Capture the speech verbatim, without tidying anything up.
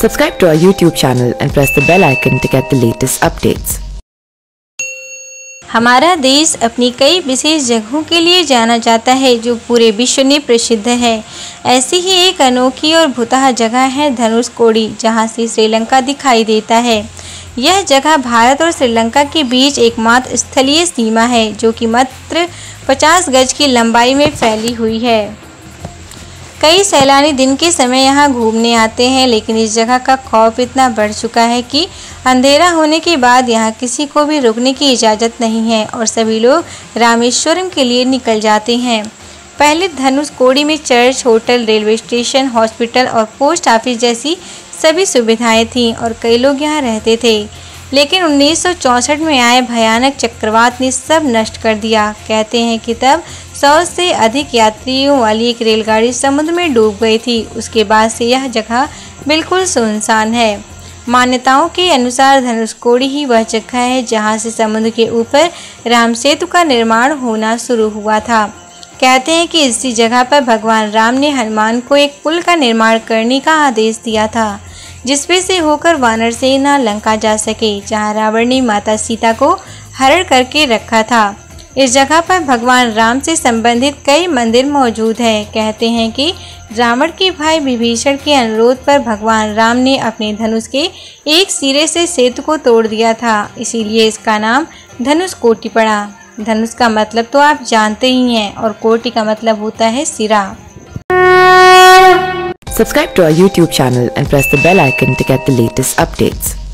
Subscribe to our YouTube channel and press the bell icon to get the latest updates. हमारा देश अपनी कई विशेष जगहों के लिए जाना जाता है जो पूरे विश्व में प्रसिद्ध है। ऐसी ही एक अनोखी और भुतहा जगह है धनुषकोड़ी, जहां से श्रीलंका दिखाई देता है। यह जगह भारत और श्रीलंका के बीच एकमात्र स्थलीय सीमा है जो कि मात्र पचास गज की लंबाई में फैली हुई है। कई सैलानी दिन के समय यहाँ घूमने आते हैं, लेकिन इस जगह का खौफ इतना बढ़ चुका है कि अंधेरा होने के बाद यहाँ किसी को भी रुकने की इजाज़त नहीं है और सभी लोग रामेश्वरम के लिए निकल जाते हैं। पहले धनुषकोड़ी में church, hotel, railway station, hospital और पोस्ट ऑफिस जैसी सभी सुविधाएं थीं और कई लोग यहाँ रहते थे, लेकिन उन्नीस सौ चौंसठ में आए भयानक चक्रवात ने सब नष्ट कर दिया। कहते हैं कि तब सौ से अधिक यात्रियों वाली एक रेलगाड़ी समुद्र में डूब गई थी। उसके बाद से यह जगह बिल्कुल सुनसान है। मान्यताओं के अनुसार धनुषकोड़ी ही वह जगह है जहां से समुद्र के ऊपर राम सेतु का निर्माण होना शुरू हुआ था। कहते हैं कि इसी जगह पर भगवान राम ने हनुमान को एक पुल का निर्माण करने का आदेश दिया था, जिसमें से होकर वानर सेना लंका जा सके, जहां रावण ने माता सीता को हरण करके रखा था। इस जगह पर भगवान राम से संबंधित कई मंदिर मौजूद हैं। कहते हैं कि रावण के भाई विभीषण के अनुरोध पर भगवान राम ने अपने धनुष के एक सिरे से सेतु को तोड़ दिया था, इसीलिए इसका नाम धनुषकोटि पड़ा। धनुष का मतलब तो आप जानते ही हैं और कोटि का मतलब होता है सिरा। Subscribe to our YouTube channel and press the bell icon to get the latest updates.